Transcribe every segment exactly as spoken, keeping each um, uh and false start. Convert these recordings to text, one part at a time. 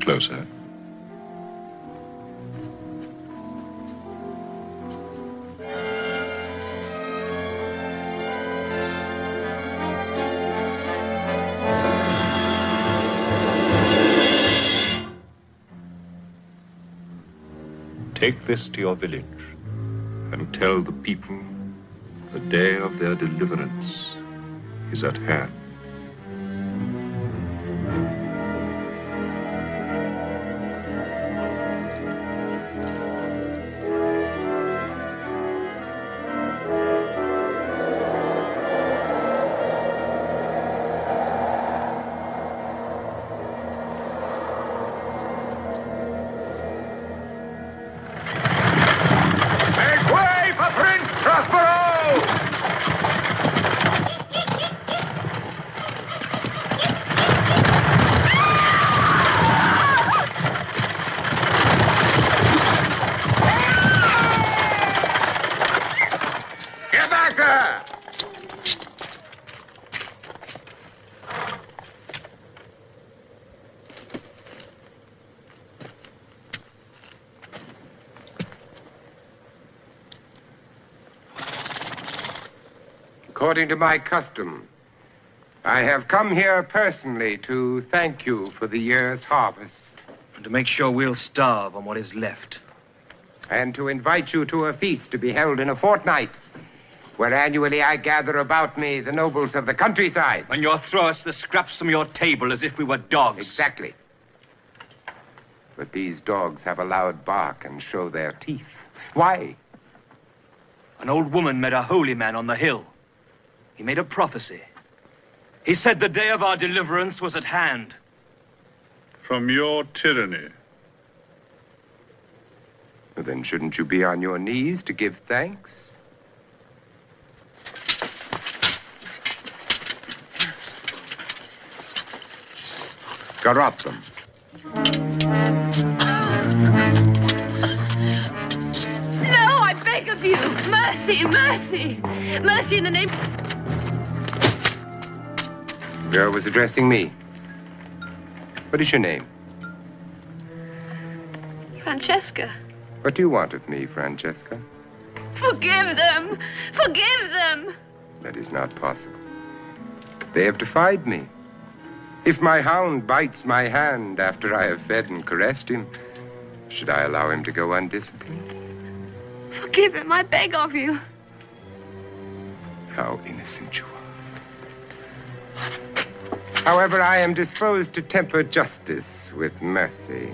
Closer. Take this to your village and tell the people the day of their deliverance is at hand. According to my custom, I have come here personally to thank you for the year's harvest. And to make sure we'll starve on what is left. And to invite you to a feast to be held in a fortnight, where annually I gather about me the nobles of the countryside. And you'll throw us the scraps from your table as if we were dogs. Exactly. But these dogs have a loud bark and show their teeth. Why? An old woman met a holy man on the hill. He made a prophecy. He said the day of our deliverance was at hand. From your tyranny. Well, then shouldn't you be on your knees to give thanks? Garrot them. No, I beg of you. Mercy, mercy. Mercy in the name... The girl was addressing me. What is your name? Francesca. What do you want of me, Francesca? Forgive them! Forgive them! That is not possible. They have defied me. If my hound bites my hand after I have fed and caressed him, should I allow him to go undisciplined? Forgive him, I beg of you. How innocent you are. However, I am disposed to temper justice with mercy.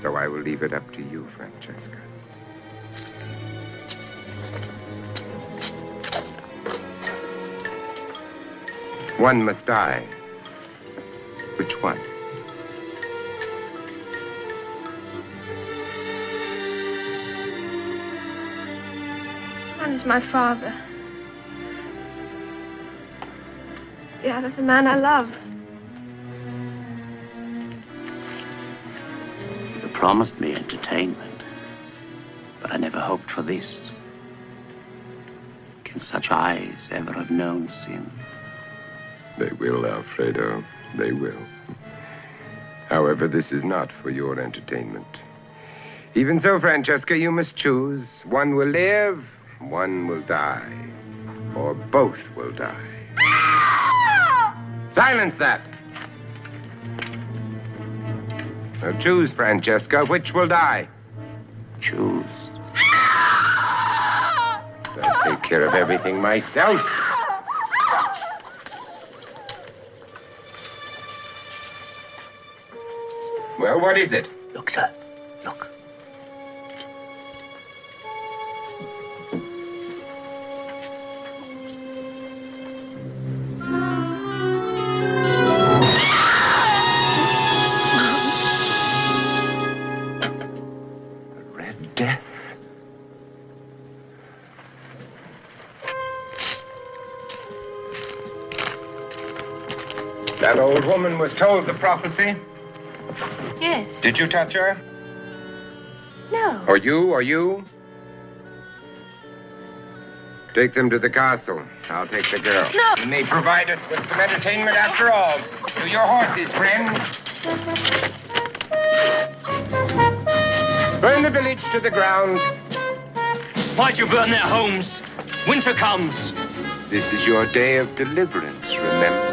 So I will leave it up to you, Francesca. One must die. Which one? is my father. The other, the man I love. You promised me entertainment, but I never hoped for this. Can such eyes ever have known sin? They will, Alfredo, they will. However, this is not for your entertainment. Even so, Francesca, you must choose. One will live, one will die, or both will die. Silence that! Now choose, Francesca, which will die. Choose. I'll take care of everything myself. Well, what is it? Look, sir. Look. That old woman was told the prophecy? Yes. Did you touch her? No. Or you, or you? Take them to the castle. I'll take the girl. No. You may provide us with some entertainment after all. To your horses, friends. Burn the village to the ground. Why'd you burn their homes? Winter comes. This is your day of deliverance, remember?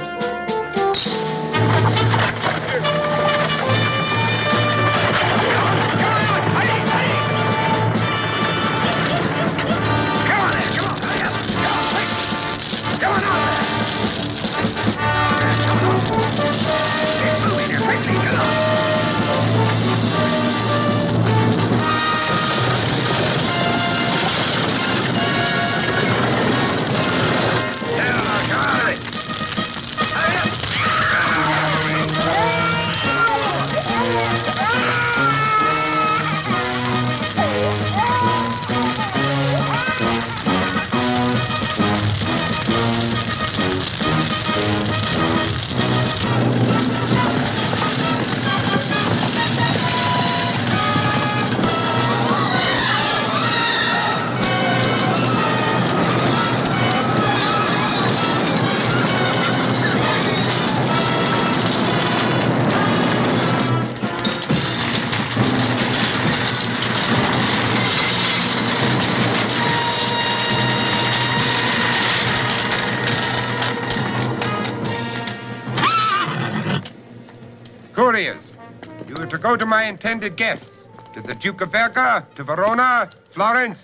Go to my intended guests, to the Duke of Verca, to Verona, Florence.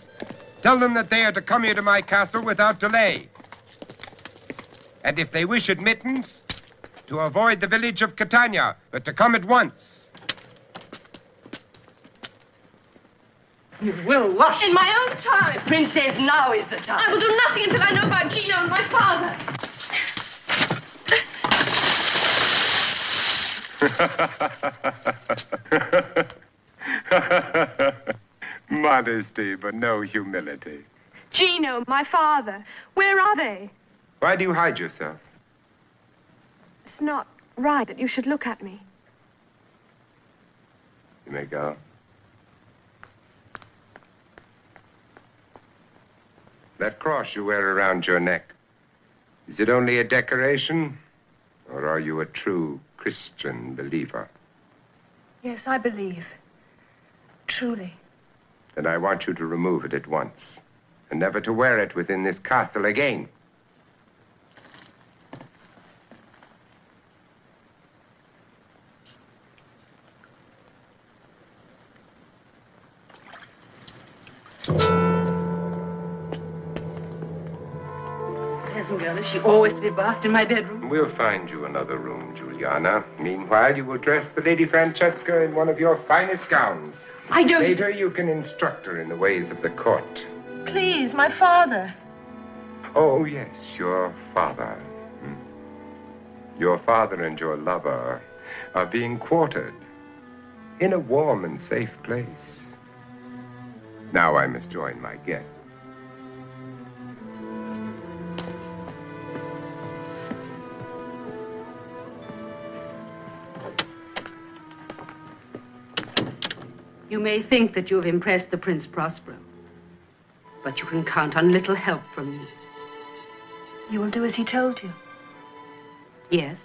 Tell them that they are to come here to my castle without delay. And if they wish admittance, to avoid the village of Catania, but to come at once. You will what? In my own time. Princess, now is the time. I will do nothing until I know about Gino and my father. Modesty, but no humility. Gino, my father, where are they? Why do you hide yourself? It's not right that you should look at me. You may go. That cross you wear around your neck, is it only a decoration, or are you a true Christian believer? Yes, I believe. Truly. Then I want you to remove it at once, and never to wear it within this castle again. Peasant girl, is she always to be bathed in my bedroom? We'll find you another room, Juliana. Meanwhile, you will dress the Lady Francesca in one of your finest gowns. I don't... Later, you can instruct her in the ways of the court. Please, my father. Oh, yes, your father. Your father and your lover are being quartered in a warm and safe place. Now I must join my guests. You may think that you have impressed the Prince Prospero, but you can count on little help from me. You will do as he told you? Yes,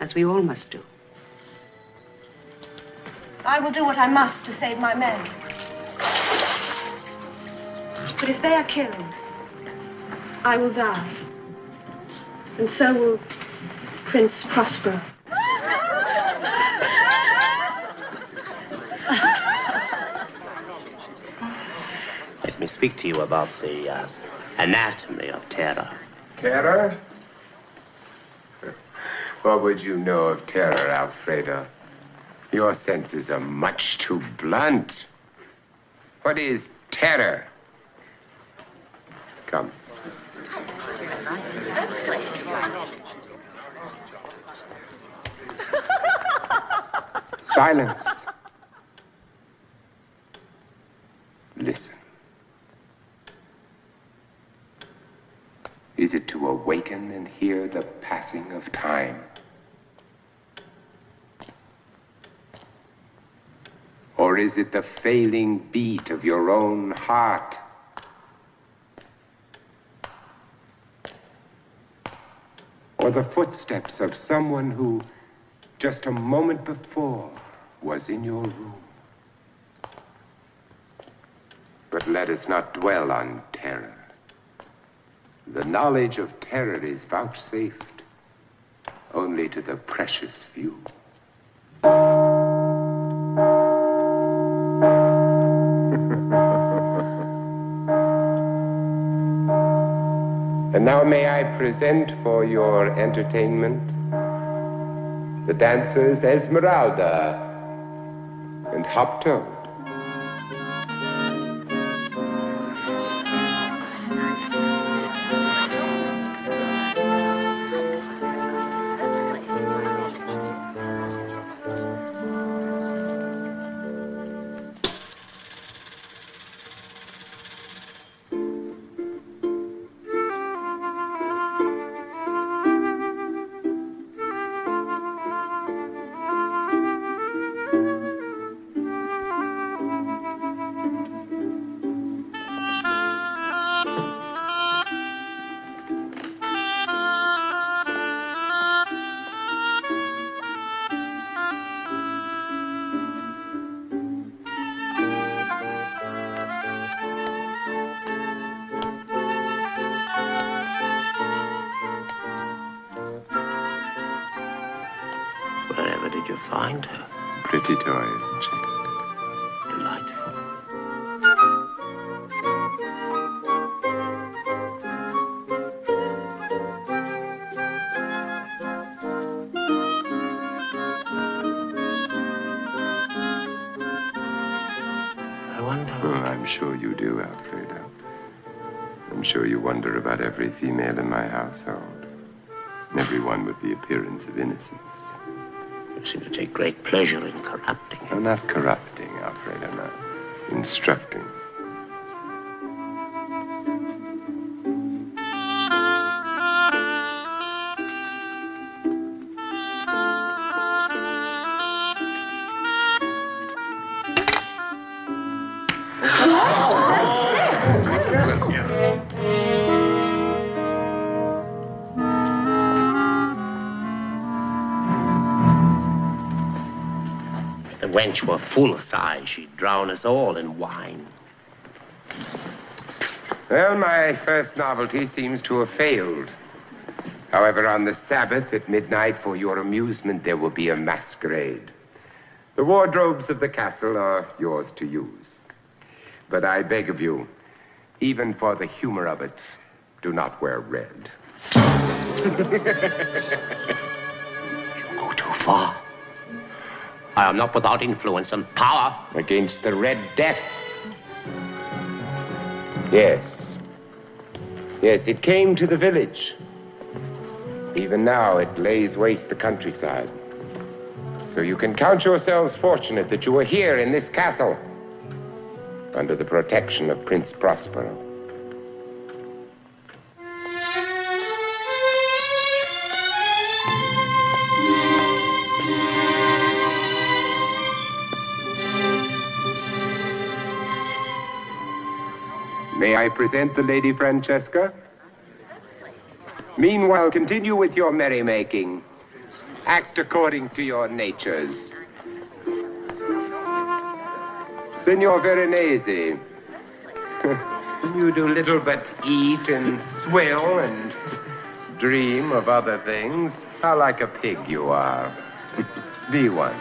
as we all must do. I will do what I must to save my men. But if they are killed, I will die. And so will Prince Prospero. Let me speak to you about the uh, anatomy of terror. Terror? What would you know of terror, Alfredo? Your senses are much too blunt. What is terror? Come. Silence. Listen. Is it to awaken and hear the passing of time? Or is it the failing beat of your own heart? Or the footsteps of someone who, just a moment before, was in your room? But let us not dwell on terror. The knowledge of terror is vouchsafed only to the precious few. And now may I present for your entertainment the dancers Esmeralda and Hop Toad. Every female in my household, and everyone with the appearance of innocence. You seem to take great pleasure in corrupting it. No, not corrupting, Alfredo, not instructing. Wench were full of sighs, she'd drown us all in wine. Well, my first novelty seems to have failed. However, on the Sabbath at midnight, for your amusement, there will be a masquerade. The wardrobes of the castle are yours to use. But I beg of you, even for the humor of it, do not wear red. You go too far. I am not without influence and power against the Red Death. Yes. Yes, it came to the village. Even now, it lays waste the countryside. So you can count yourselves fortunate that you are here in this castle, under the protection of Prince Prospero. May I present the Lady Francesca? Meanwhile, continue with your merrymaking. Act according to your natures. Signor Veronese. You do little but eat and swill and dream of other things. How like a pig you are. Be one.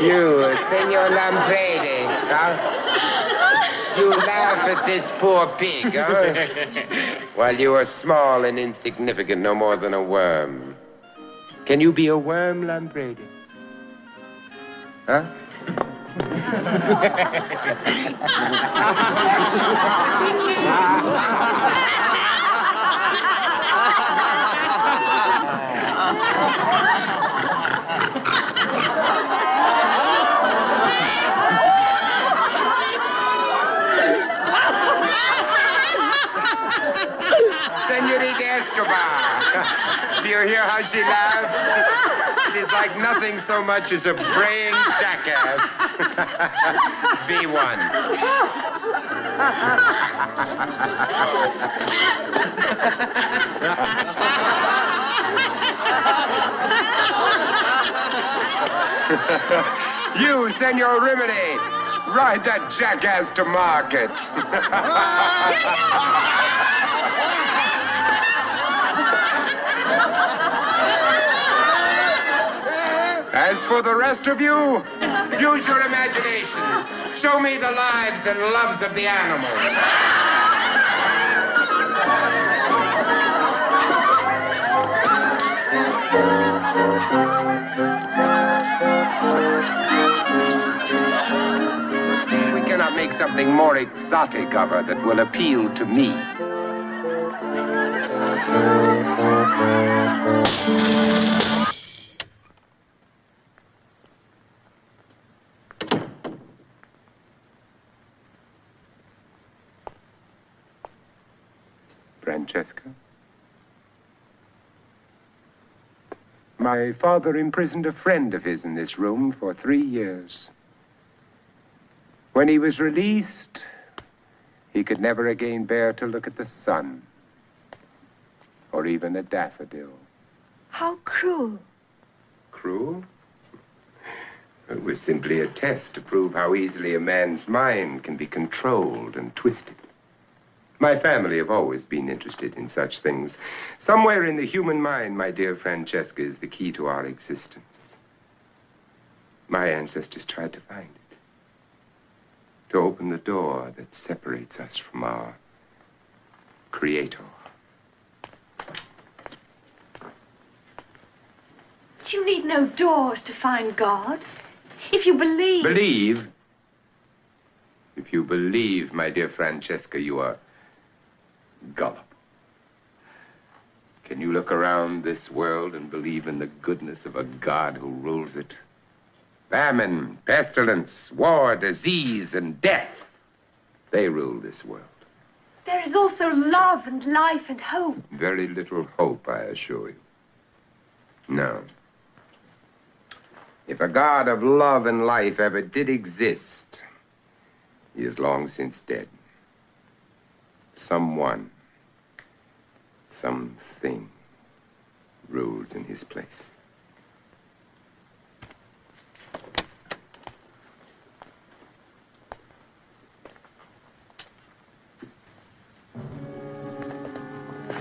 You, Senor Lamprini, huh? You laugh at this poor pig, huh? While you are small and insignificant, no more than a worm. Can you be a worm, Lamprini? Huh? Senorita Escobar, do you hear how she laughs? It is like nothing so much as a braying jackass. Be one. You, Senor Rimini, ride that jackass to market. As for the rest of you, use your imaginations. Show me the lives and loves of the animals. We cannot make something more exotic of her that will appeal to me. Francesca? My father imprisoned a friend of his in this room for three years. When he was released, he could never again bear to look at the sun, or even a daffodil. How cruel. Cruel? It was simply a test to prove how easily a man's mind can be controlled and twisted. My family have always been interested in such things. Somewhere in the human mind, my dear Francesca, is the key to our existence. My ancestors tried to find it, to open the door that separates us from our Creator. But you need no doors to find God. If you believe... Believe? If you believe, my dear Francesca, you are... gullible. Can you look around this world and believe in the goodness of a God who rules it? Famine, pestilence, war, disease, and death. They rule this world. There is also love and life and hope. Very little hope, I assure you. No. If a God of love and life ever did exist, he is long since dead. Someone, something rules in his place.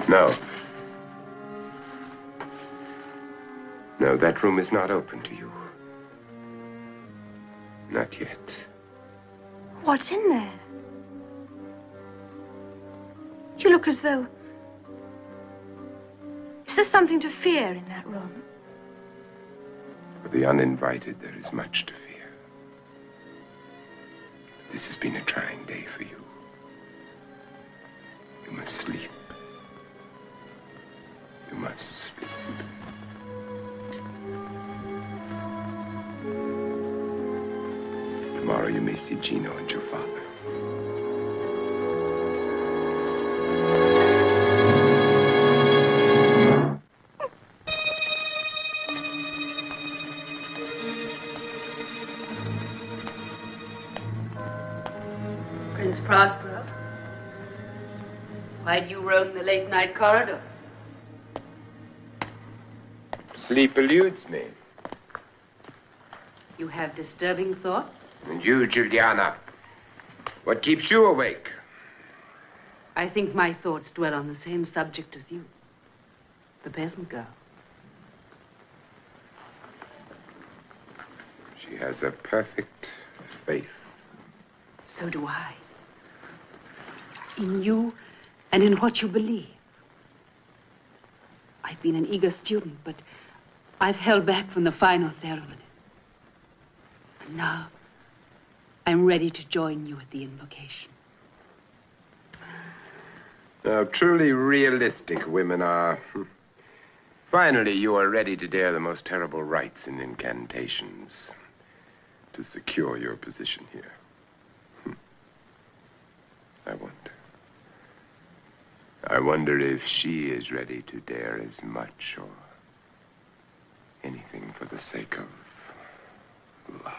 No. No, that room is not open to you. Not yet. What's in there? You look as though... Is there something to fear in that room? For the uninvited, there is much to fear. This has been a trying day for you. You must sleep. You must sleep. you may see Gino and your father. Prince Prospero, why do you roam the late night corridors? Sleep eludes me. You have disturbing thoughts? And you, Juliana, what keeps you awake? I think my thoughts dwell on the same subject as you, the peasant girl. She has a perfect faith. So do I. In you and in what you believe. I've been an eager student, but I've held back from the final ceremony. Now, I'm ready to join you at the invocation. Now, truly realistic women are. Finally, you are ready to dare the most terrible rites and incantations to secure your position here. I wonder. I wonder if she is ready to dare as much or anything for the sake of love.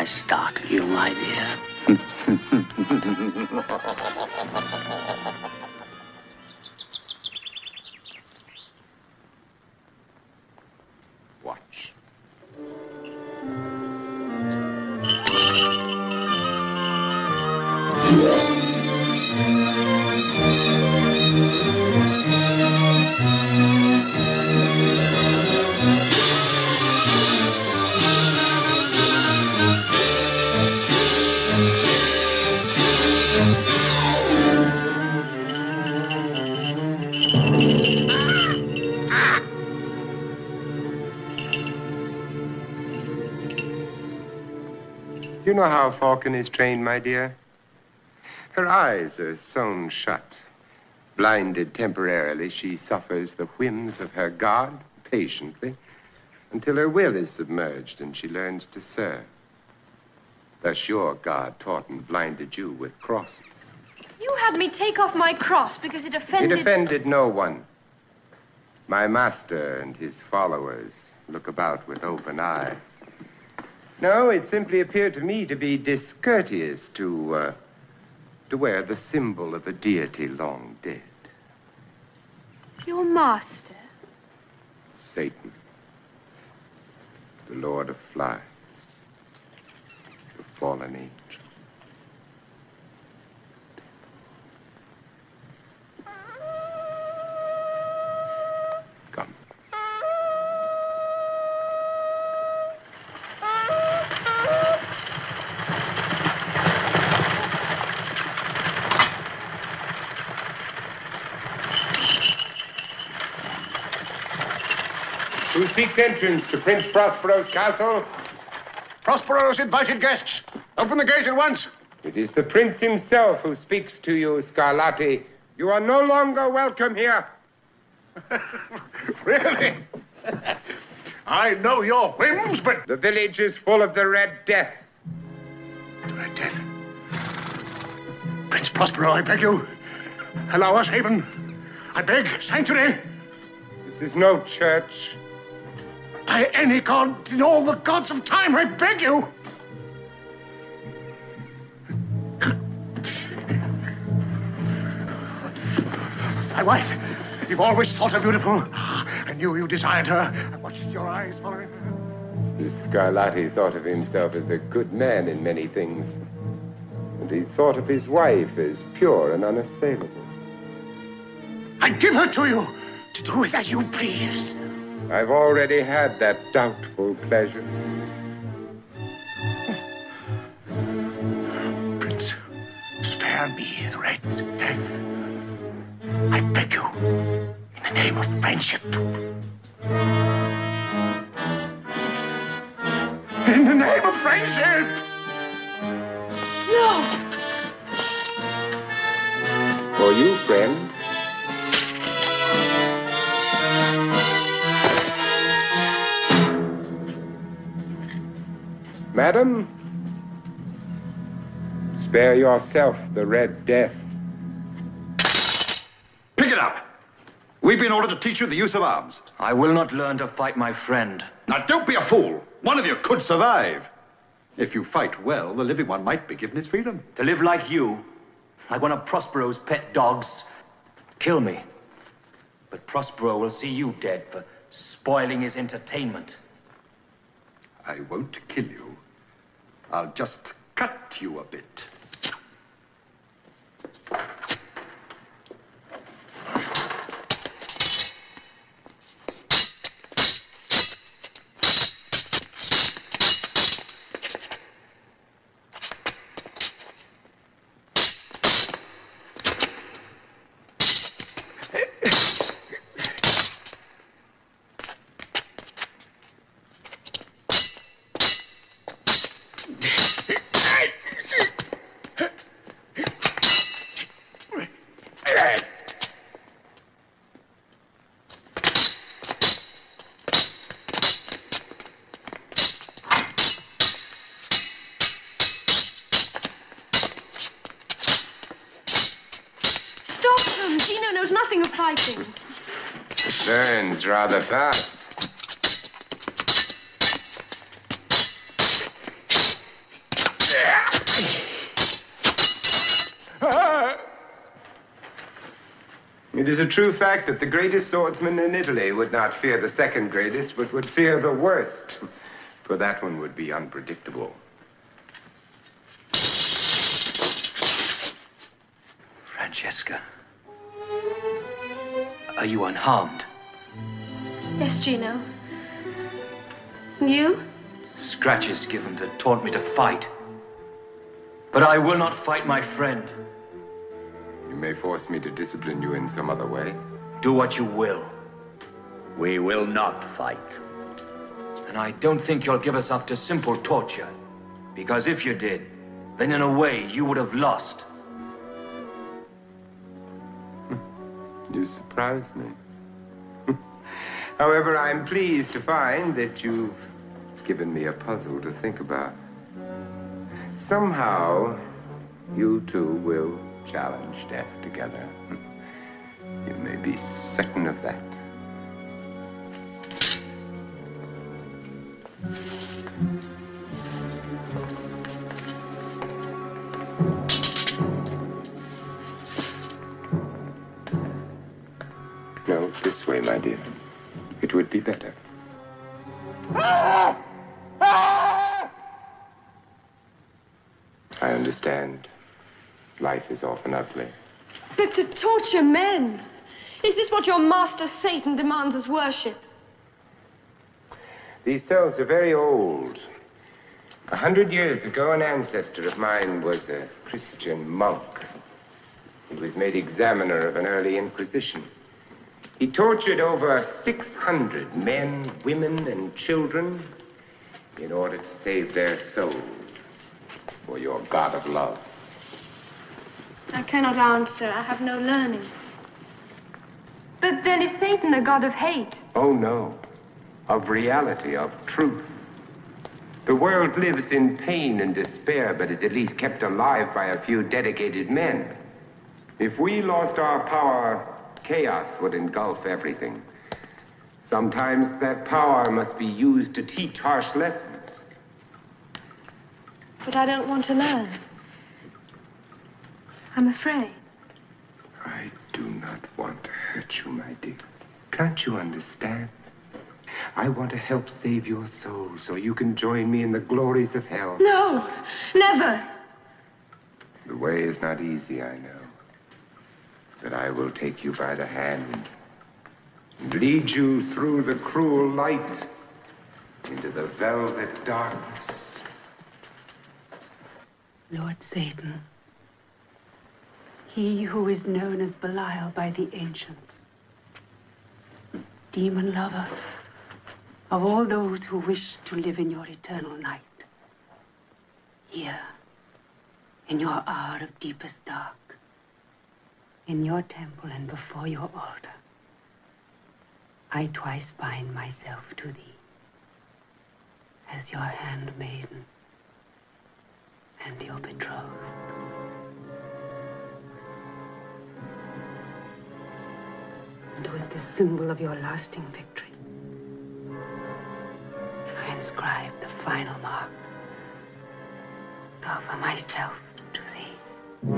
my stock, you lie there. Watch. You know how a falcon is trained, my dear? Her eyes are sewn shut. Blinded temporarily, she suffers the whims of her god patiently until her will is submerged and she learns to serve. Thus your god taught and blinded you with crosses. You had me take off my cross because it offended... It offended no one. My master and his followers look about with open eyes. No, it simply appeared to me to be discourteous to, uh, to wear the symbol of a deity long dead. Your master? Satan, the Lord of Flies, the fallen angel. Come. Who seeks entrance to Prince Prospero's castle? Prospero's invited guests. Open the gate at once. It is the prince himself who speaks to you, Scarlatti. You are no longer welcome here. Really? I know your whims, but... The village is full of the Red Death. The Red Death? Prince Prospero, I beg you. Allow us haven. I beg, sanctuary. This is no church. By any god in all the gods of time, I beg you! My wife, you've always thought her beautiful. I knew you desired her. I watched your eyes following her. This Scarlatti thought of himself as a good man in many things. And he thought of his wife as pure and unassailable. I give her to you, to do with as you please. I've already had that doubtful pleasure. Prince, spare me the Red Death. I beg you, in the name of friendship. In the name of friendship! No! For you, friend. Madam, spare yourself the Red Death. Pick it up! We've been ordered to teach you the use of arms. I will not learn to fight my friend. Now, don't be a fool. One of you could survive. If you fight well, the living one might be given his freedom. To live like you, like one of Prospero's pet dogs, kill me. But Prospero will see you dead for spoiling his entertainment. I won't kill you. I'll just cut you a bit. Burns rather fast. It is a true fact that the greatest swordsman in Italy would not fear the second greatest, but would fear the worst, for that one would be unpredictable. Francesca, are you unharmed? Yes, Gino. And you? Scratches given to taunt me to fight. But I will not fight my friend. You may force me to discipline you in some other way. Do what you will. We will not fight. And I don't think you'll give us up to simple torture. Because if you did, then in a way you would have lost. You surprise me. However, I'm pleased to find that you've given me a puzzle to think about. Somehow, you two will challenge death together. You may be certain of that. No, this way, my dear. It would be better. Ah! Ah! I understand. Life is often ugly. But to torture men, is this what your master Satan demands as worship? These cells are very old. A hundred years ago, an ancestor of mine was a Christian monk. He was made examiner of an early inquisition. He tortured over six hundred men, women, and children in order to save their souls for your God of love. I cannot answer. I have no learning. But then is Satan a god of hate? Oh, no. Of reality, of truth. The world lives in pain and despair, but is at least kept alive by a few dedicated men. If we lost our power, chaos would engulf everything. Sometimes that power must be used to teach harsh lessons. But I don't want to learn. I'm afraid. I do not want to hurt you, my dear. Can't you understand? I want to help save your soul so you can join me in the glories of hell. No, never. The way is not easy, I know. But I will take you by the hand and lead you through the cruel light into the velvet darkness. Lord Satan. He who is known as Belial by the ancients. Demon lover of all those who wish to live in your eternal night. Here, in your hour of deepest dark, in your temple and before your altar, I twice bind myself to thee as your handmaiden and your betrothed. And with the symbol of your lasting victory, I inscribe the final mark and offer myself to thee.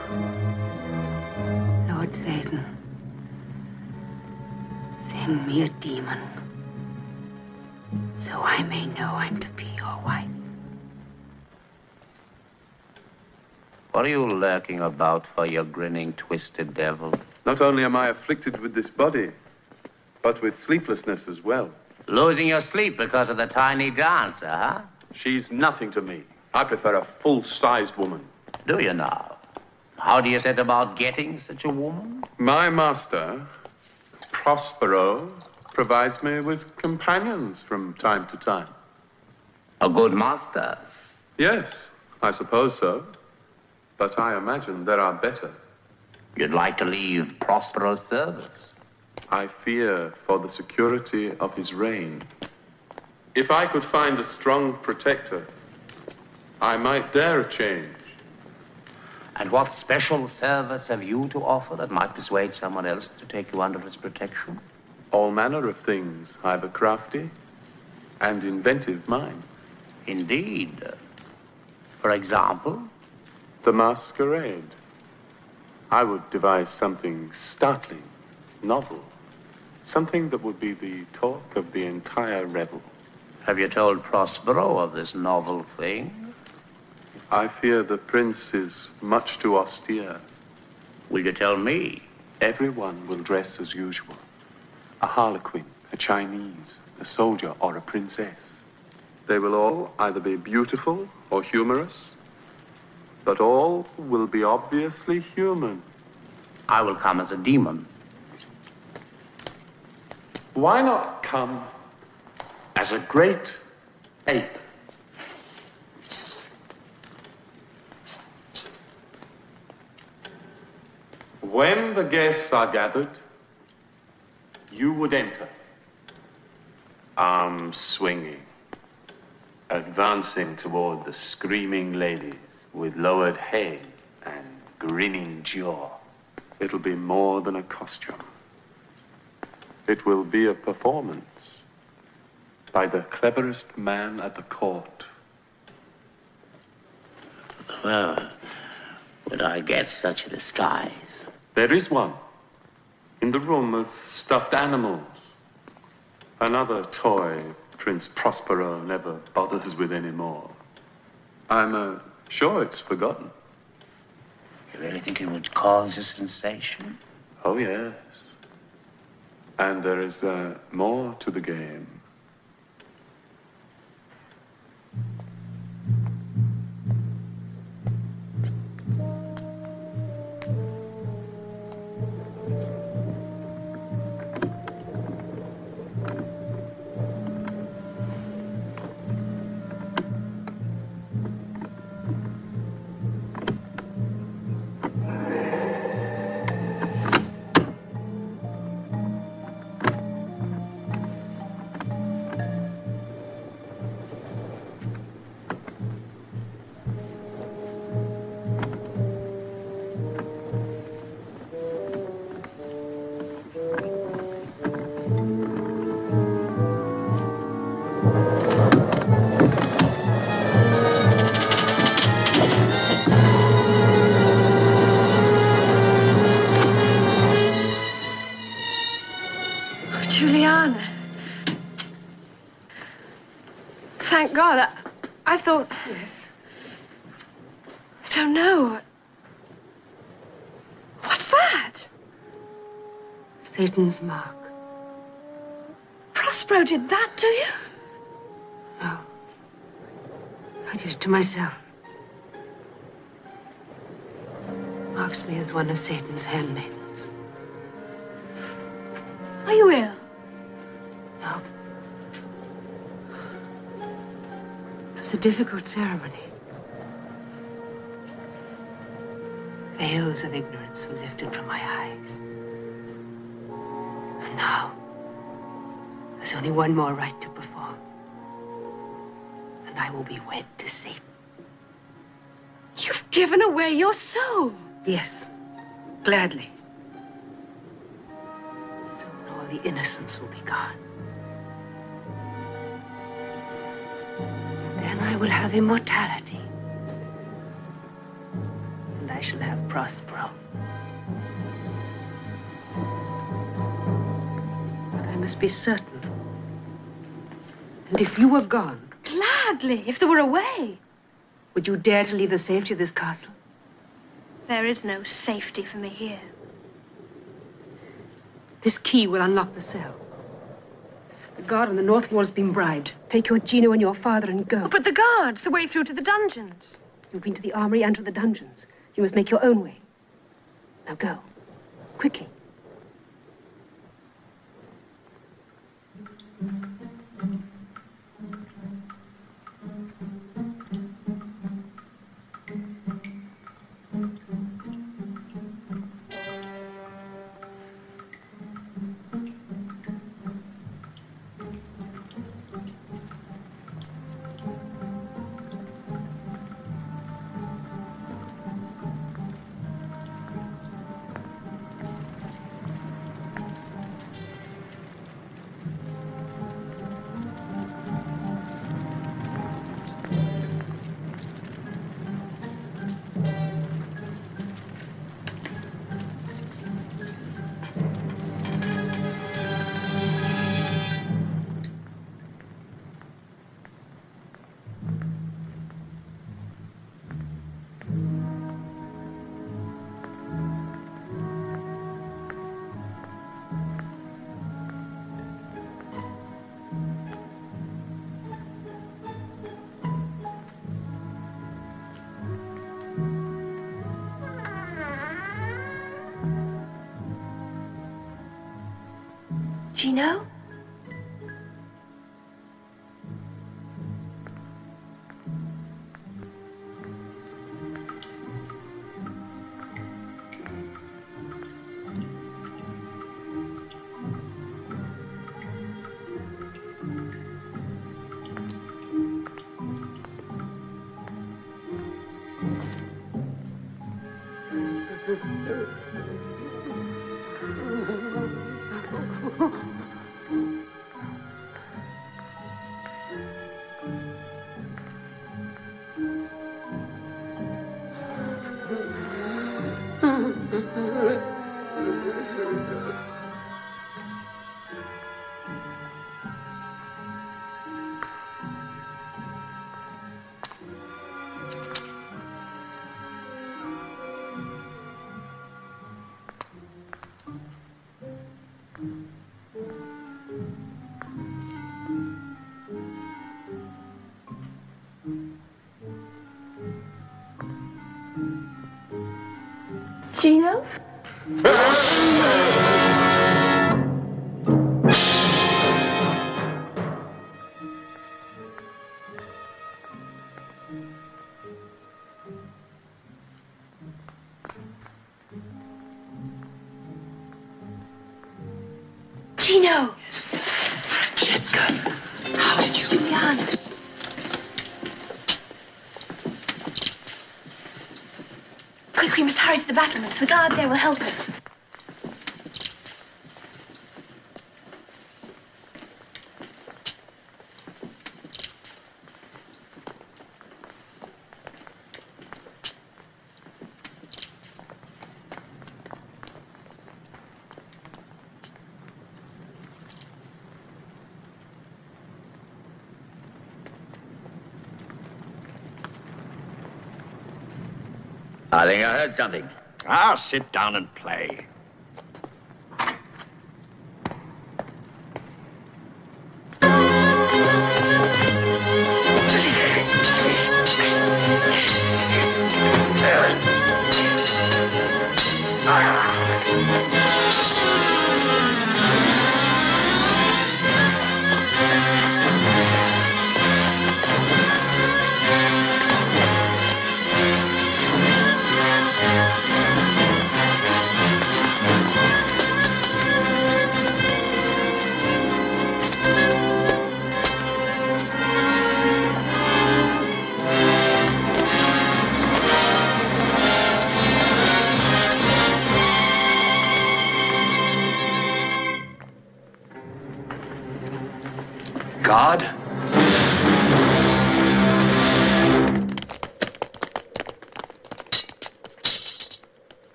Oh, Lord Satan. Send me a demon, so I may know I'm to be your wife. What are you lurking about for, you grinning, twisted devil? Not only am I afflicted with this body, but with sleeplessness as well. Losing your sleep because of the tiny dancer, huh? She's nothing to me. I prefer a full-sized woman. Do you now? How do you set about getting such a woman? My master, Prospero, provides me with companions from time to time. A good master? Yes, I suppose so. But I imagine there are better. You'd like to leave Prospero's service? I fear for the security of his reign. If I could find a strong protector, I might dare a change. And what special service have you to offer that might persuade someone else to take you under its protection? All manner of things. I've a crafty and inventive mind. Indeed. For example? The masquerade. I would devise something startling, novel. Something that would be the talk of the entire revel. Have you told Prospero of this novel thing? I fear the prince is much too austere. Will you tell me? Everyone will dress as usual. A harlequin, a Chinese, a soldier, or a princess. They will all either be beautiful or humorous, but all will be obviously human. I will come as a demon. Why not come as a great ape? When the guests are gathered, you would enter, arm swinging, advancing toward the screaming ladies with lowered head and grinning jaw. It'll be more than a costume. It will be a performance by the cleverest man at the court. Well, would I get such a disguise? There is one, in the room of stuffed animals. Another toy Prince Prospero never bothers with anymore. I'm uh, sure it's forgotten. You really think it would cause a sensation? Oh, yes. And there is uh, more to the game. God, I, I thought... Yes. I don't know. What's that? Satan's mark. Prospero did that to you? No. I did it to myself. Marks me as one of Satan's handmaidens. Are you ill? No. A difficult ceremony. Veils of ignorance were lifted from my eyes. And now, there's only one more rite to perform. And I will be wed to Satan. You've given away your soul. Yes, gladly. Soon all the innocence will be gone. I will have immortality. And I shall have Prospero. But I must be certain. And if you were gone... Gladly, if there were a way. Would you dare to leave the safety of this castle? There is no safety for me here. This key will unlock the cell. The guard on the north wall's been bribed. Take your Gino and your father and go. Oh, but the guards, the way through to the dungeons. You've been to the armory and to the dungeons. You must make your own way. Now go, quickly. Gino? Gino? Gino! Francesca, how did you... Juliana. We must hurry to the battlements. The guard there will help us. I think I heard something. Ah, sit down and play.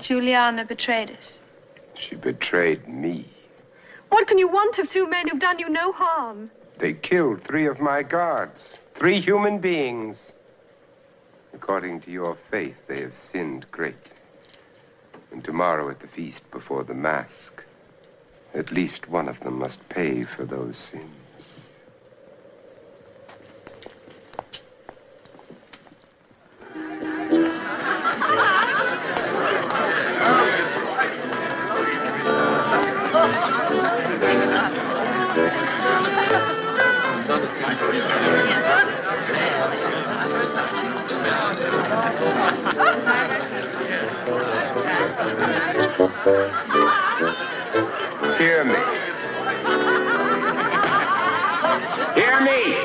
Juliana betrayed us. She betrayed me. What can you want of two men who've done you no harm? They killed three of my guards, three human beings. According to your faith, they have sinned great. And tomorrow at the feast before the mask, at least one of them must pay for those sins. Hear me. Hear me!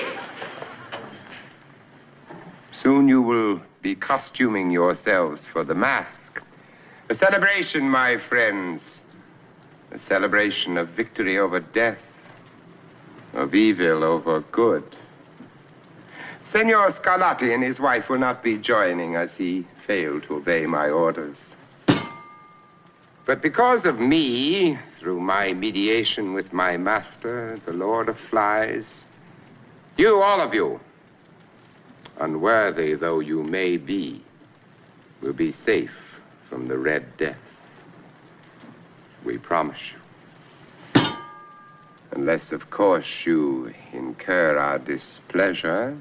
Soon you will be costuming yourselves for the mask. A celebration, my friends. A celebration of victory over death, of evil over good. Senor Scarlatti and his wife will not be joining us. He failed to obey my orders. But because of me, through my mediation with my master, the Lord of Flies, you, all of you, unworthy though you may be, will be safe from the Red Death. We promise you. Unless, of course, you incur our displeasure.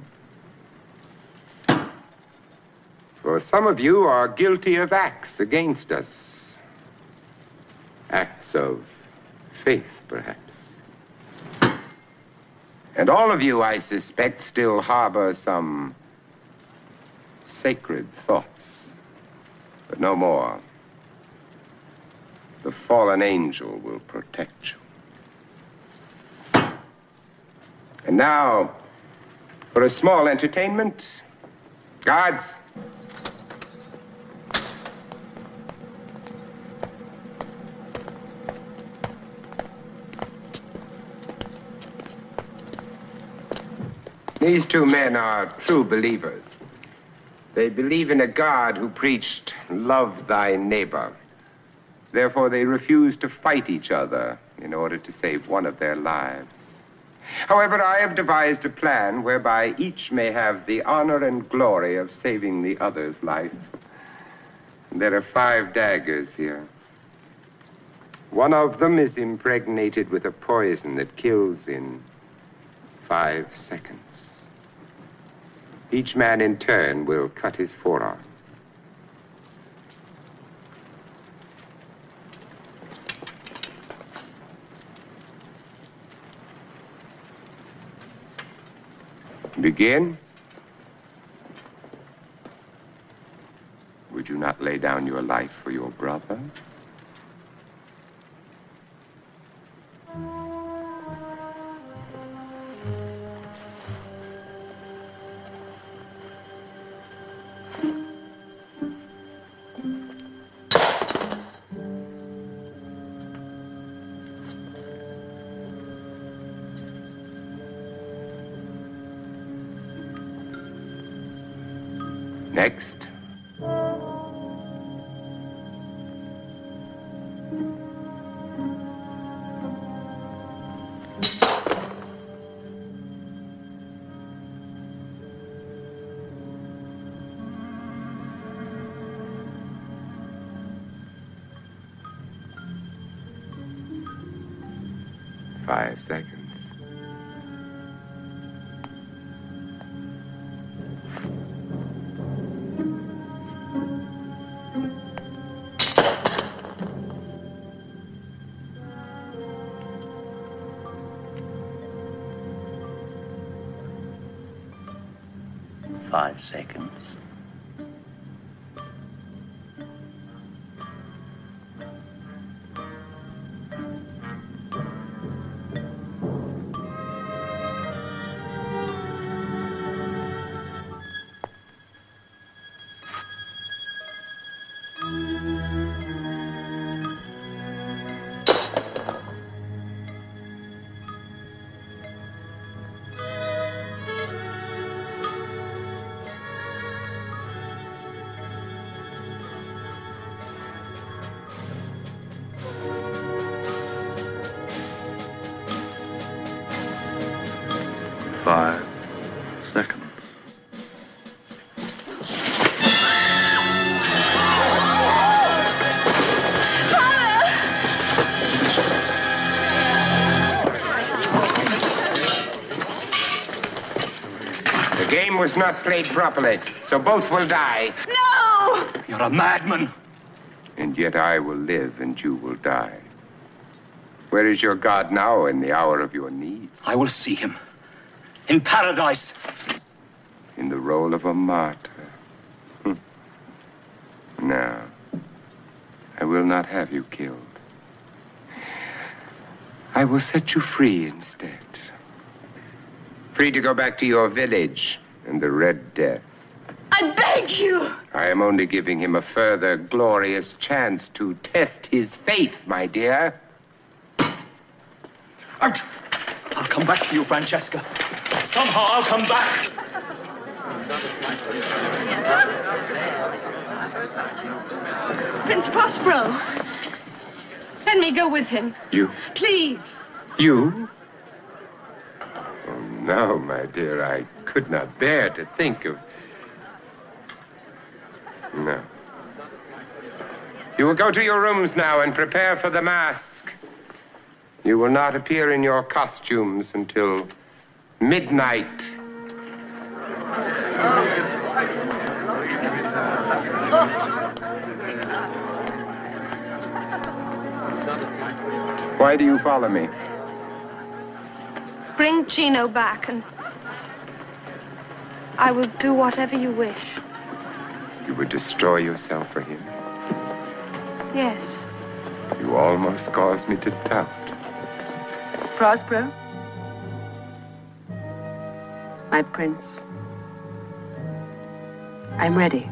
For some of you are guilty of acts against us. acts of faith, perhaps. And all of you, I suspect, still harbor some sacred thoughts, but no more. The fallen angel will protect you. And now, for a small entertainment, guards. These two men are true believers. They believe in a God who preached, love thy neighbor. Therefore, they refuse to fight each other in order to save one of their lives. However, I have devised a plan whereby each may have the honor and glory of saving the other's life. There are five daggers here. One of them is impregnated with a poison that kills in five seconds. Each man in turn will cut his forearm. Begin. Would you not lay down your life for your brother? Next. Five seconds. Five seconds. Five seconds. The game was not played properly, so both will die. No! You're a madman. And yet I will live and you will die. Where is your God now in the hour of your need? I will see him. In paradise. In the role of a martyr. Hm. No. I will not have you killed. I will set you free instead. Free to go back to your village and the Red Death. I beg you! I am only giving him a further glorious chance to test his faith, my dear. Out! I'll come back for you, Francesca. Somehow I'll come back. Prince Prospero, let me go with him. You? Please. You? Oh, no, my dear, I could not bear to think of... No. You will go to your rooms now and prepare for the mask. You will not appear in your costumes until... midnight. Why do you follow me? Bring Gino back and I will do whatever you wish. You would destroy yourself for him? Yes. You almost caused me to doubt. Prospero? My prince. I'm ready.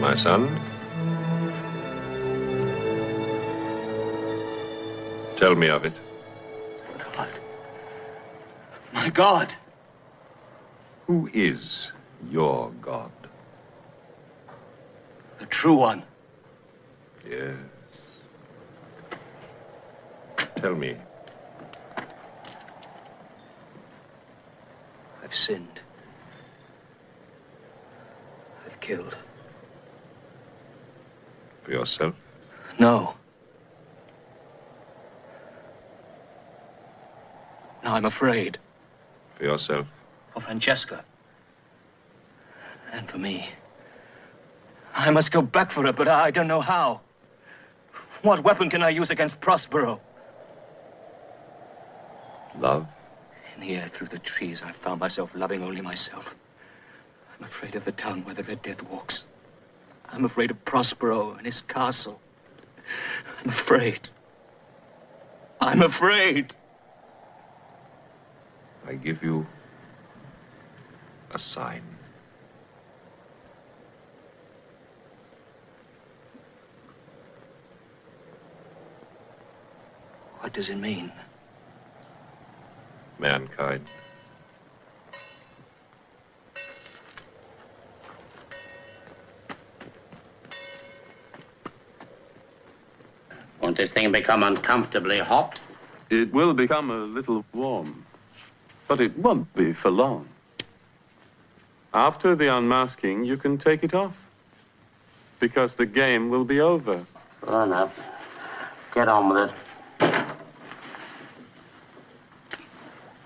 My son, tell me of it. God. My God. Who is your God? The true one. Yes. Tell me. I've sinned. I've killed. For yourself? No. No, I'm afraid. For yourself? For Francesca. And for me. I must go back for her, but I don't know how. What weapon can I use against Prospero? Love? In the air through the trees, I found myself loving only myself. I'm afraid of the town where the Red Death walks. I'm afraid of Prospero and his castle. I'm afraid. I'm afraid. I give you a sign. What does it mean? Mankind. Won't this thing become uncomfortably hot? It will become a little warm, but it won't be for long. After the unmasking, you can take it off, because the game will be over. Well, enough. Get on with it.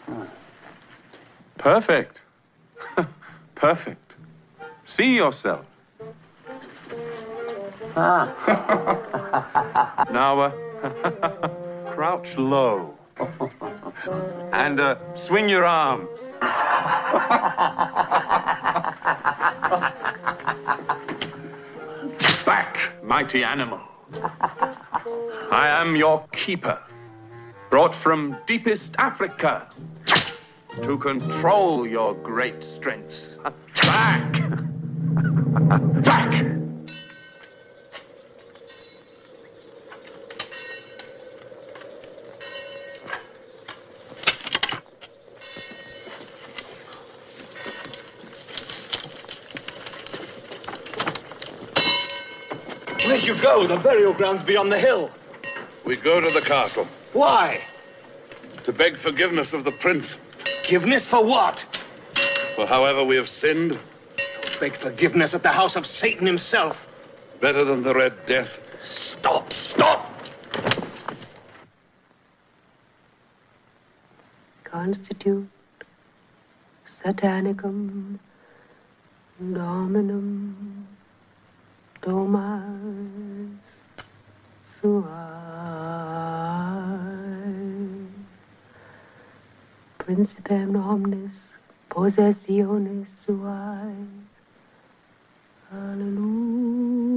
Hmm. Perfect. Perfect. See yourself. Ah. Now, uh, crouch low and uh, swing your arms. Back, mighty animal. I am your keeper, brought from deepest Africa to control your great strength. Back! Back! Where'd you go? The burial ground's beyond the hill. We go to the castle. Why? To beg forgiveness of the prince. Forgiveness for what? For however we have sinned. You'll beg forgiveness at the house of Satan himself. Better than the Red Death. Stop, stop! Constitute Satanicum Dominum Domas suae. principem omnis possessiones suae. Hallelujah.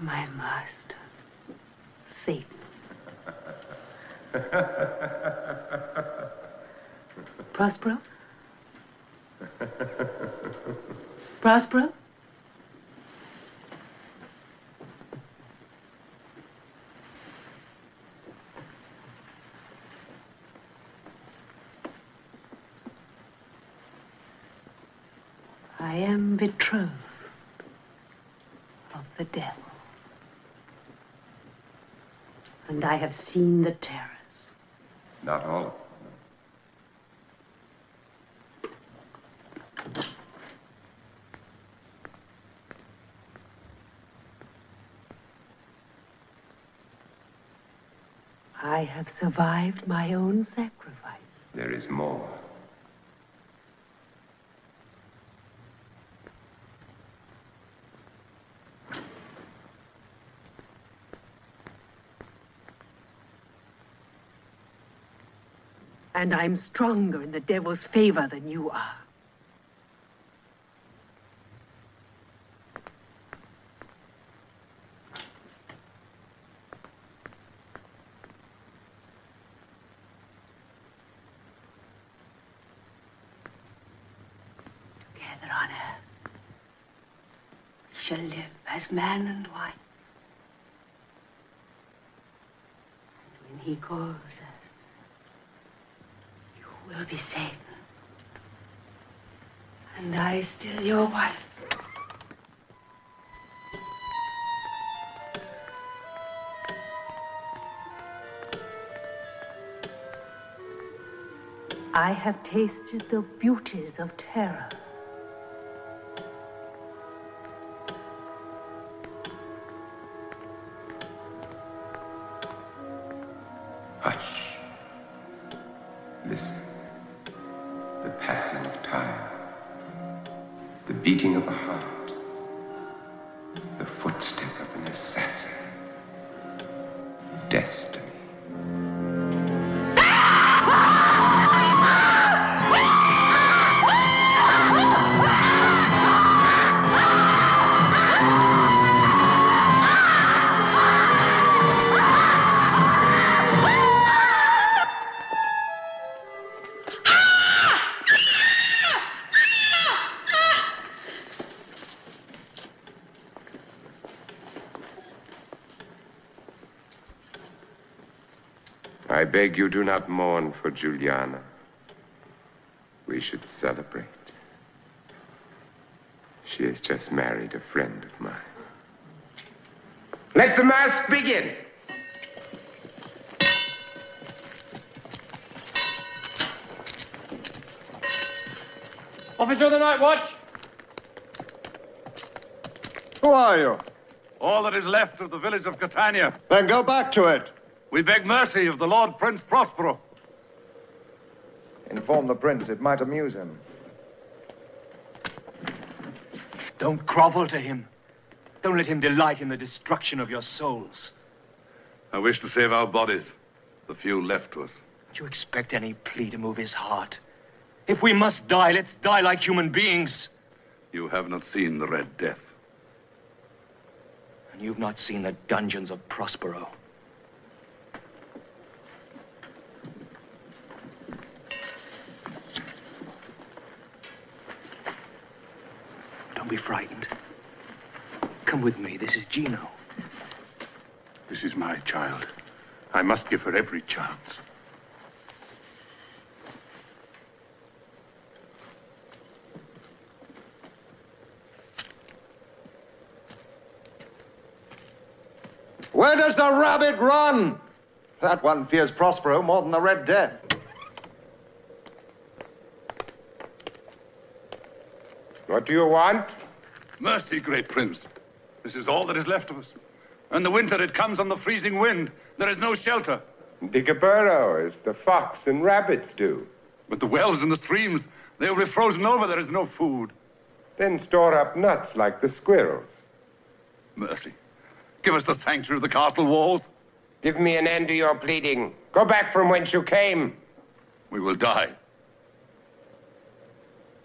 My master, Satan. Prospero? Prospero? I am betrothed of the devil. And I have seen the terrors. Not all of them. I have survived my own sacrifice. There is more. And I'm stronger in the devil's favor than you are. Together on earth, we shall live as man and wife. And when he calls us, will be Satan, And I still your wife. I have tasted the beauties of terror. Hush. Listen. The passing of time. The beating of a heart. The footstep of an assassin. Destiny. I beg you, do not mourn for Juliana. We should celebrate. She has just married a friend of mine. Let the mass begin! Officer of the Night Watch! Who are you? All that is left of the village of Catania. Then go back to it. We beg mercy of the Lord Prince Prospero. Inform the prince, it might amuse him. Don't grovel to him. Don't let him delight in the destruction of your souls. I wish to save our bodies, the few left to us. Do you expect any plea to move his heart? If we must die, let's die like human beings. You have not seen the Red Death. And you've not seen the dungeons of Prospero. Be frightened. Come with me. This is Gino. This is my child. I must give her every chance. Where does the rabbit run? That one fears Prospero more than the Red Death. What do you want? Mercy, great prince. This is all that is left of us. And the winter, it comes on the freezing wind. There is no shelter. Dig a burrow, as the fox and rabbits do. But the wells and the streams, they will be frozen over. There is no food. Then store up nuts like the squirrels. Mercy, give us the sanctuary of the castle walls. Give me an end to your pleading. Go back from whence you came. We will die.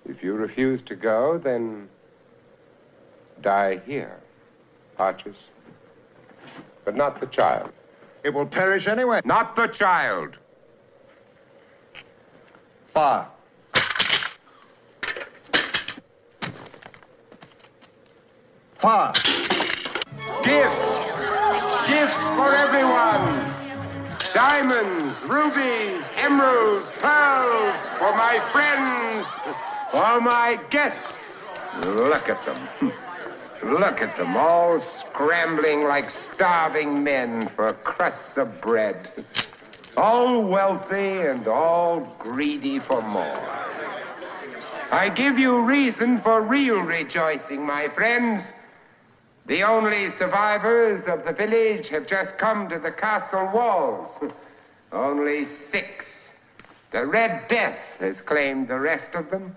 If you refuse to go, then die here, Arches. But not the child. It will perish anyway. Not the child. Fire. Fire. Gifts. Gifts for everyone. Diamonds, rubies, emeralds, pearls for my friends. All my guests. Look at them. Look at them, all scrambling like starving men for crusts of bread. All wealthy and all greedy for more. I give you reason for real rejoicing, my friends. The only survivors of the village have just come to the castle walls. Only six. The Red Death has claimed the rest of them.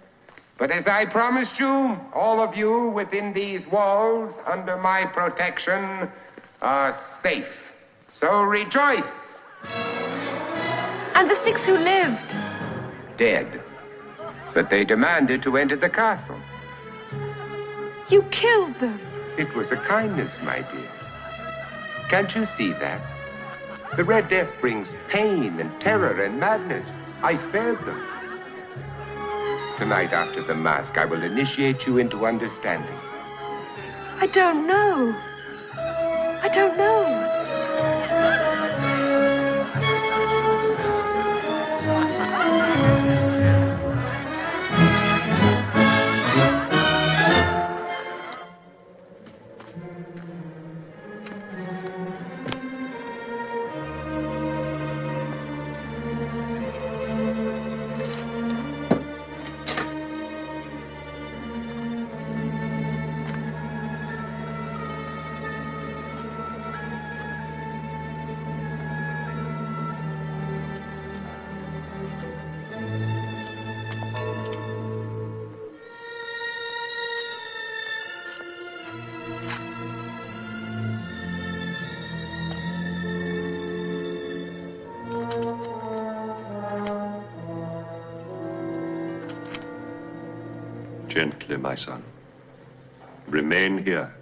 But as I promised you, all of you within these walls, under my protection, are safe. So rejoice. And the six who lived? Dead. But they demanded to enter the castle. You killed them. It was a kindness, my dear. Can't you see that? The Red Death brings pain and terror and madness. I spared them. Tonight, after the mask, I will initiate you into understanding. I don't know. I don't know. Gently, my son. Remain here.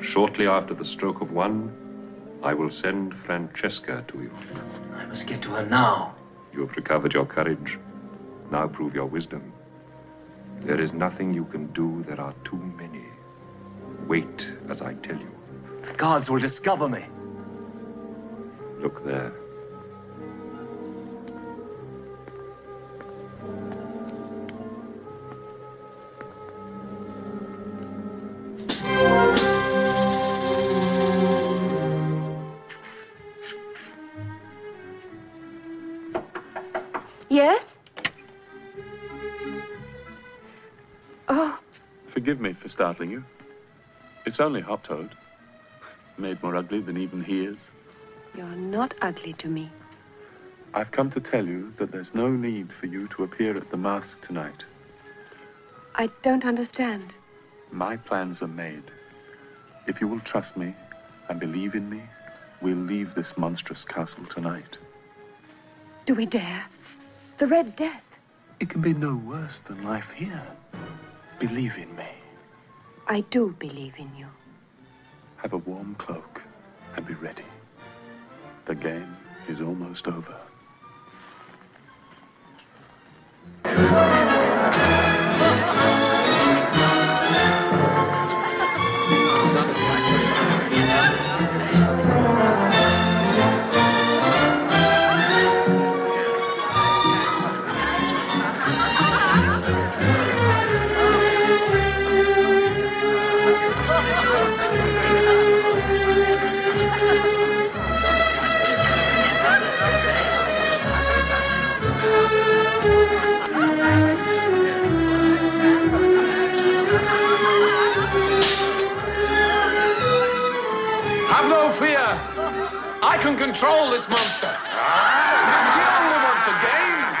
Shortly after the stroke of one, I will send Francesca to you. I must get to her now. You have recovered your courage. Now prove your wisdom. There is nothing you can do. There are too many. Wait, as I tell you. The guards will discover me. Look there. Yes? Oh. Forgive me for startling you. It's only Hop Toad. Made more ugly than even he is. You're not ugly to me. I've come to tell you that there's no need for you to appear at the mask tonight. I don't understand. My plans are made. If you will trust me and believe in me, we'll leave this monstrous castle tonight. Do we dare? The Red Death. It can be no worse than life here. Believe in me. I do believe in you. Have a warm cloak and be ready. The game is almost over. Can control this monster. Deal with him once again.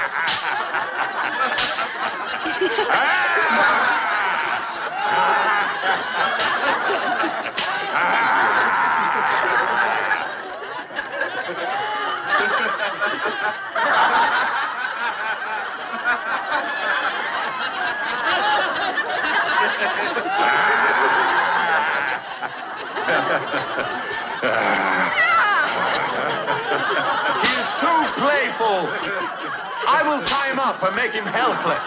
He is too playful. I will tie him up and make him helpless.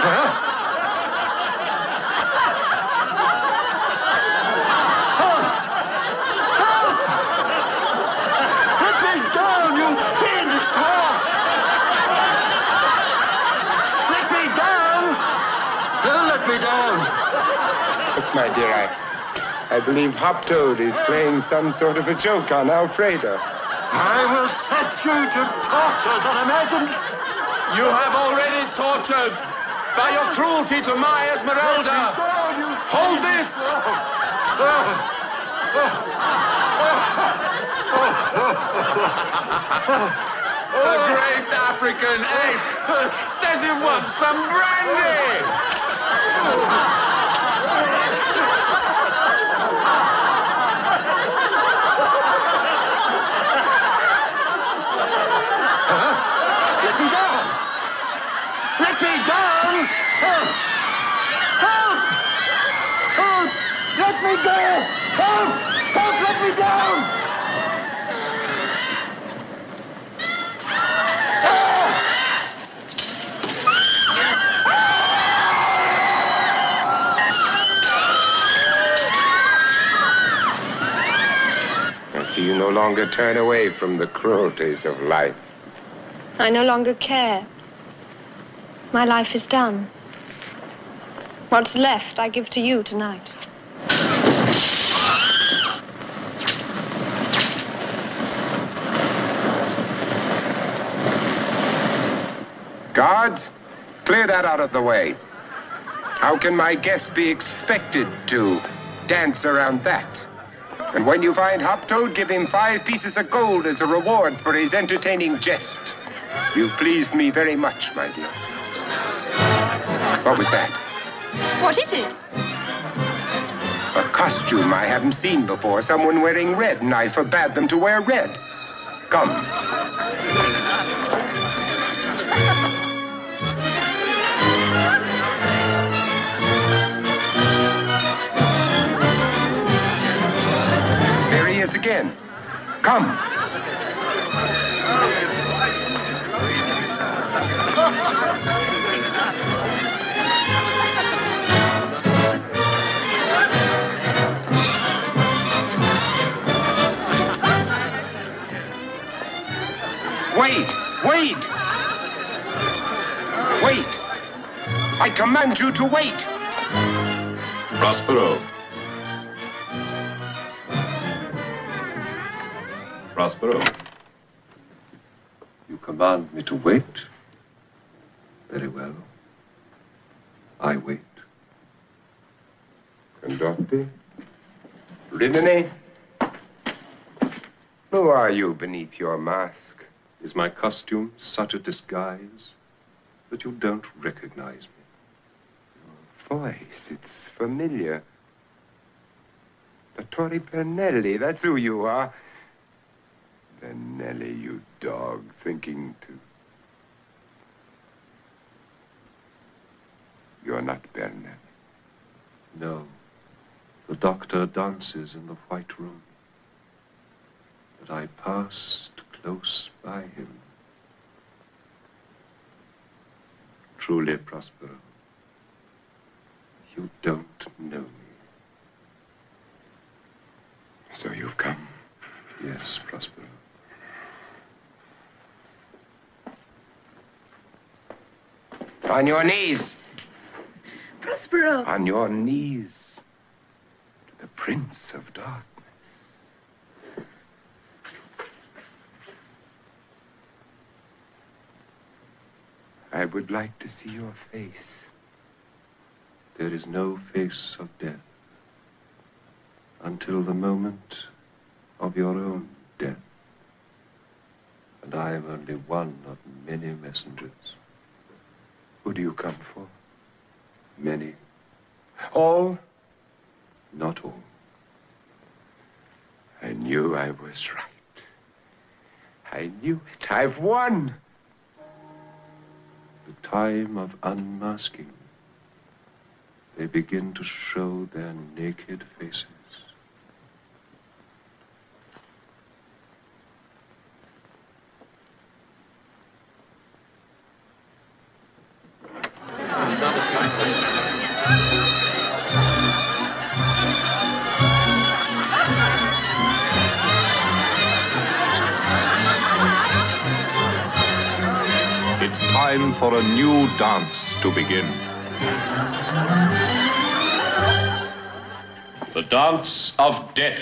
Huh? My dear, I, I believe Hop Toad is playing some sort of a joke on Alfredo. I will set you to tortures unimagined. You have already tortured by your cruelty to my Esmeralda. Hold this. The great African ape says he wants some brandy. Let me down! Help! Help! Help! Let me go! Help! Help! Let me down! I see you no longer turn away from the cruelties of life. I no longer care. My life is done. What's left, I give to you tonight. Guards, clear that out of the way. How can my guests be expected to dance around that? And when you find Hop Toad, give him five pieces of gold as a reward for his entertaining jest. You've pleased me very much, my dear. What was that? What is it? A costume I haven't seen before. Someone wearing red, and I forbade them to wear red. Come. There he is again. Come. Wait, wait, wait. I command you to wait. Prospero. Prospero. You command me to wait? Very well. I wait. Condotti. Rimini. Who are you beneath your mask? Is my costume such a disguise that you don't recognize me? Your voice, it's familiar. Dottore Pernelli, that's who you are. Pernelli, you dog, thinking to... You're not Pernelli. No. The doctor dances in the white room. But I passed close by him. Truly, Prospero, you don't know me. So you've come? Yes, Prospero. On your knees. Prospero. On your knees. To the Prince of Darkness. I would like to see your face. There is no face of death until the moment of your own death. And I am only one of many messengers. Who do you come for? Many. All? Not all. I knew I was right. I knew it. I've won. The time of unmasking, they begin to show their naked faces. Time for a new dance to begin. The dance of death.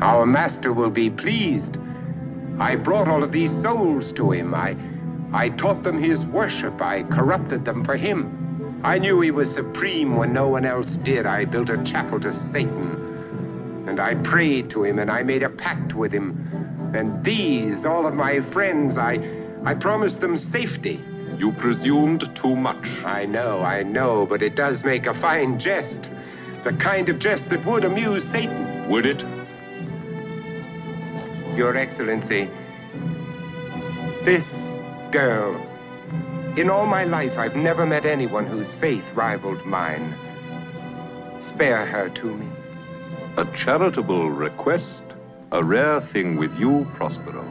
Our master will be pleased. I brought all of these souls to him. I, I taught them his worship. I corrupted them for him. I knew he was supreme when no one else did. I built a chapel to Satan, and I prayed to him, and I made a pact with him. And these, all of my friends, I, I promised them safety. You presumed too much. I know, I know, but it does make a fine jest. The kind of jest that would amuse Satan. Would it? Your Excellency, this girl In all my life, I've never met anyone whose faith rivaled mine. Spare her to me. A charitable request, a rare thing with you, Prospero.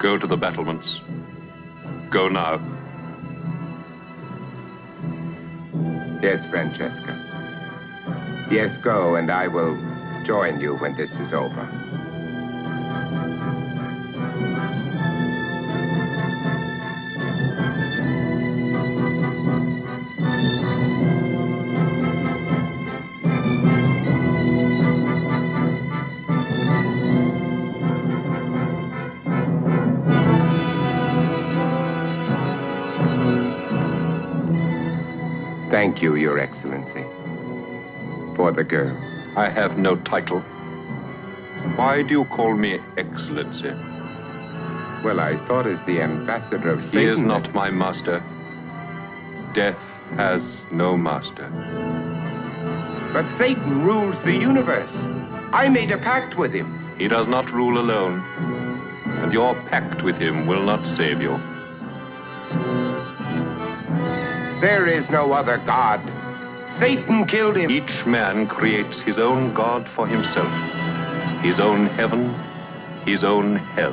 Go to the battlements. Go now. Yes, Francesca. Yes, go, and I will join you when this is over. Thank you, Your Excellency, for the girl. I have no title. Why do you call me Excellency? Well, I thought as the ambassador of Satan... He is not my master. Death has no master. But Satan rules the universe. I made a pact with him. He does not rule alone, and your pact with him will not save you. There is no other god. Satan killed him. Each man creates his own god for himself, his own heaven, his own hell.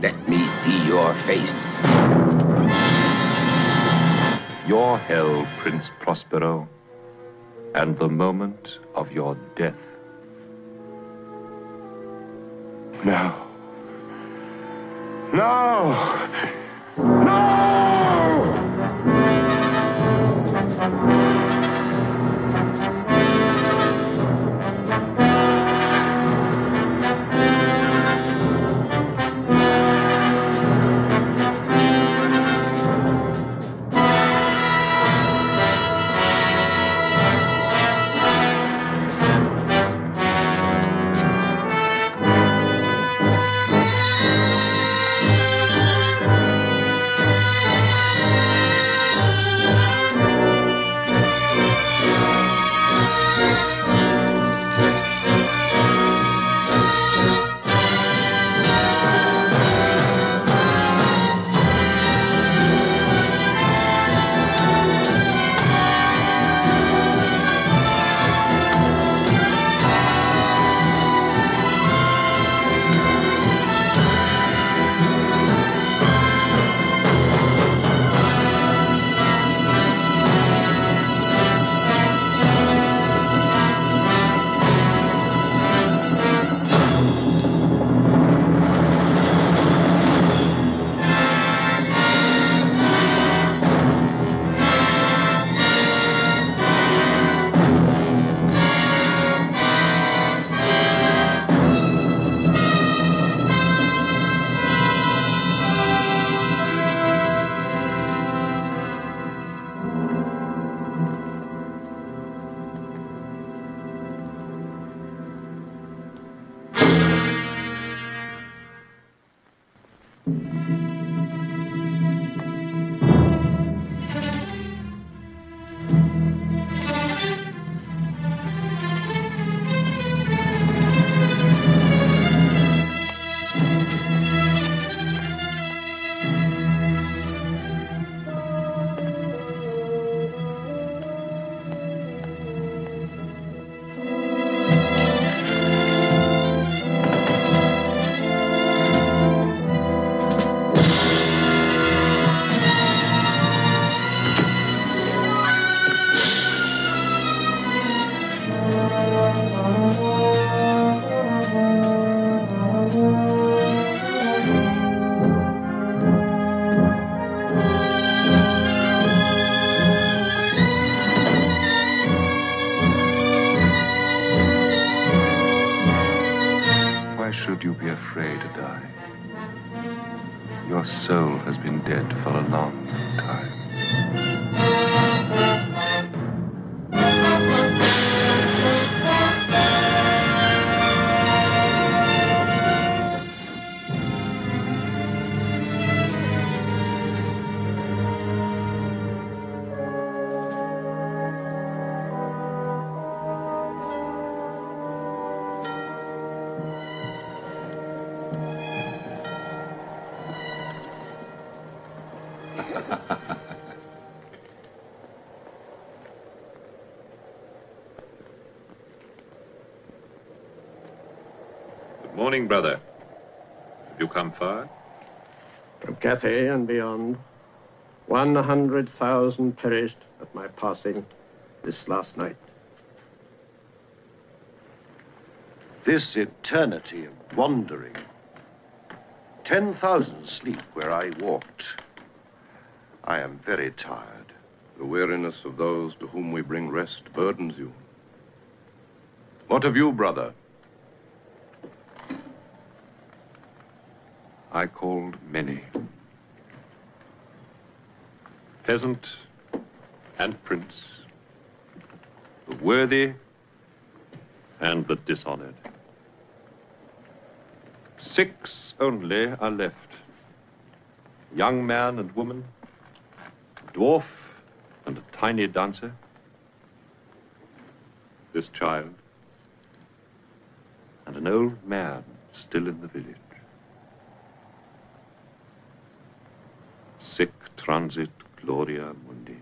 Let me see your face. Your hell, Prince Prospero, and the moment of your death. No. No! No! Good morning, brother. Have you come far? From Cathay and beyond. One hundred thousand perished at my passing this last night. This eternity of wandering. Ten thousand sleep where I walked. I am very tired. The weariness of those to whom we bring rest burdens you. What of you, brother? I called many. Peasant and prince. The worthy and the dishonored. Six only are left. Young man and woman, a dwarf and a tiny dancer. This child and an old man still in the village. Sic transit gloria mundi.